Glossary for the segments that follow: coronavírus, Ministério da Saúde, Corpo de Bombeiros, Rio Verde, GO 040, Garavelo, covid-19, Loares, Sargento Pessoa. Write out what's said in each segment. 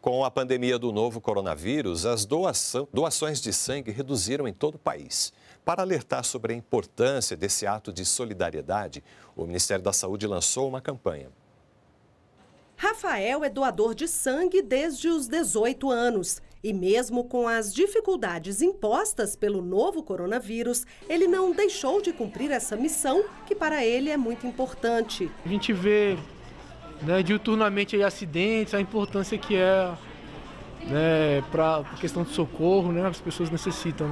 Com a pandemia do novo coronavírus, as doações de sangue reduziram em todo o país. Para alertar sobre a importância desse ato de solidariedade, o Ministério da Saúde lançou uma campanha. Rafael é doador de sangue desde os 18 anos. E mesmo com as dificuldades impostas pelo novo coronavírus, ele não deixou de cumprir essa missão, que para ele é muito importante. A gente vê... diuturnamente aí, acidentes, a importância que é para a questão de socorro, as pessoas necessitam.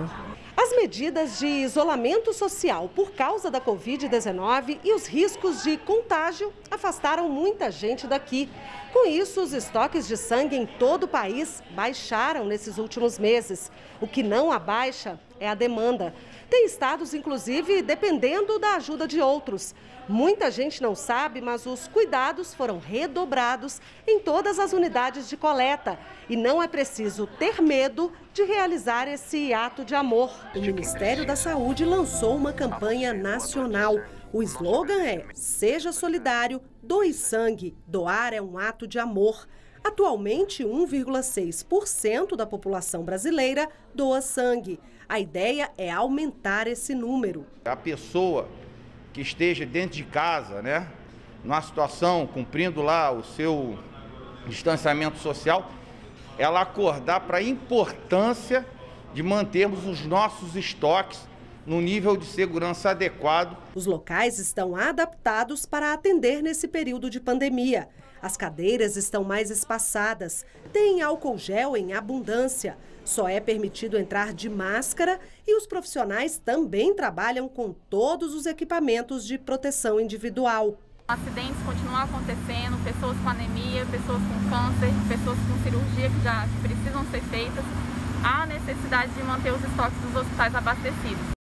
As medidas de isolamento social por causa da Covid-19 e os riscos de contágio afastaram muita gente daqui. Com isso, os estoques de sangue em todo o país baixaram nesses últimos meses. O que não abaixa é a demanda. Tem estados, inclusive, dependendo da ajuda de outros. Muita gente não sabe, mas os cuidados foram redobrados em todas as unidades de coleta. E não é preciso ter medo de realizar esse ato de amor. O Ministério da Saúde lançou uma campanha nacional. O slogan é: seja solidário, doe sangue. Doar é um ato de amor. Atualmente, 1,6% da população brasileira doa sangue. A ideia é aumentar esse número. A pessoa que esteja dentro de casa, numa situação, cumprindo lá o seu distanciamento social, ela acordar para a importância de mantermos os nossos estoques no nível de segurança adequado. Os locais estão adaptados para atender nesse período de pandemia. As cadeiras estão mais espaçadas, tem álcool gel em abundância, só é permitido entrar de máscara e os profissionais também trabalham com todos os equipamentos de proteção individual. Acidentes continuam acontecendo, pessoas com anemia, pessoas com câncer, pessoas com cirurgia que já precisam ser feitas. Há necessidade de manter os estoques dos hospitais abastecidos.